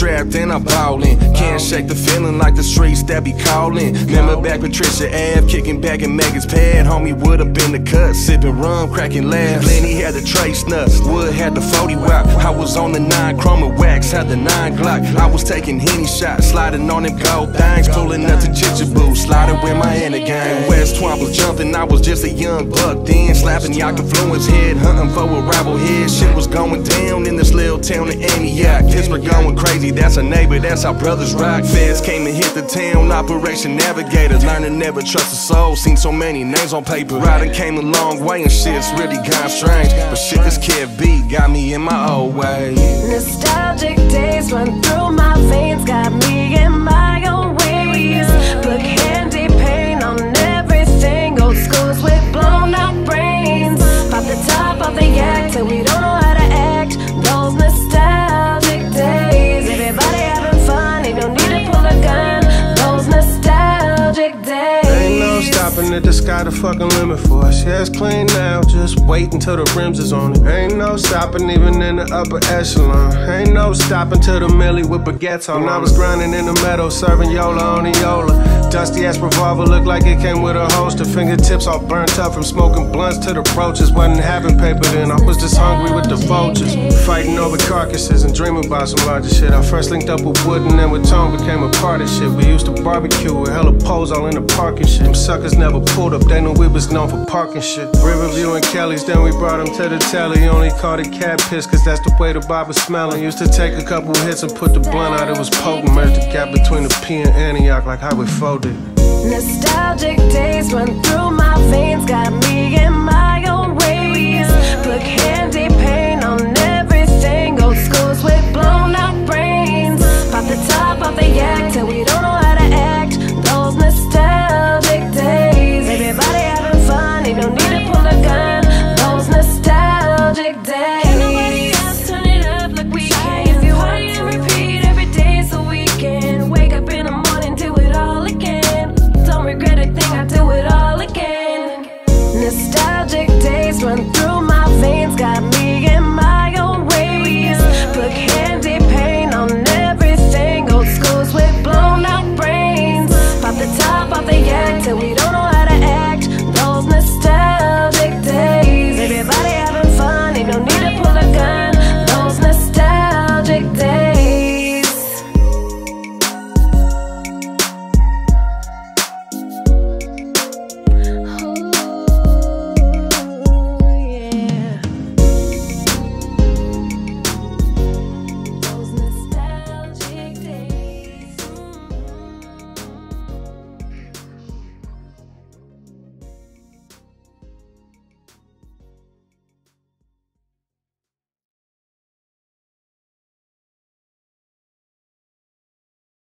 strapped and I'm ballin'. Can't shake the feeling like the streets that be callin'. Remember back Patricia Ave, kicking back in Megan's pad. Homie would've been the cut, sippin' rum, crackin' laughs. Lenny had the trace nuts, Wood had the 40 wop. I was on the 9 chrome and wax, had the 9 Glock. I was taking Henny shots, sliding on them gold things, pulling up to Chichaboo, sliding with my inner gang. West Twombly jumpin', I was just a young buck then, slapping y'all confluence head, hunting for a rival head. Shit was going down in this little town of Antioch. Pittsburgh going crazy, that's our neighbor, that's how brothers rock. Feds came and hit the town, Operation Navigator. Learn to never trust a soul, seen so many names on paper. Riding came a long way and shit's really gone strange, but shit this kid B got me in my old ways. Nostalgic days run through my veins, got me in my old ways. Put candy paint on everything, old schools with blown out brains. Pop the top off the yak till we don't know how to act. Those nostalgic days, everybody having fun, ain't no need to pull a gun. Those nostalgic days. Ain't no stopping at the sky, the fucking limit for us. Yeah, it's clean now, just wait until the rims is on it. Ain't no stopping even in the upper echelon. Ain't no stopping till the millie with baguettes on. When I was grinding in the meadow, serving Yola on Eola. Dusty ass revolver looked like it came with a holster. Fingertips all burnt up from smoking blunts to the brooches. Wasn't having paper then, I was just hungry with the vultures. Fighting over carcasses and dreaming about some larger shit. I first linked up with Wood and then with Tone became a part of shit. We used to barbecue with hella poles all in the park and shit. Them suckers never pulled up, they knew we was known for parking shit. Riverview and Kelly's, then we brought him to the telly. Only called it cat piss, cause that's the way the Bob was smelling. Used to take a couple hits and put the blunt out, it was potent. Merged the gap between the P and Antioch like Highway 4 did. Nostalgic days run through my veins.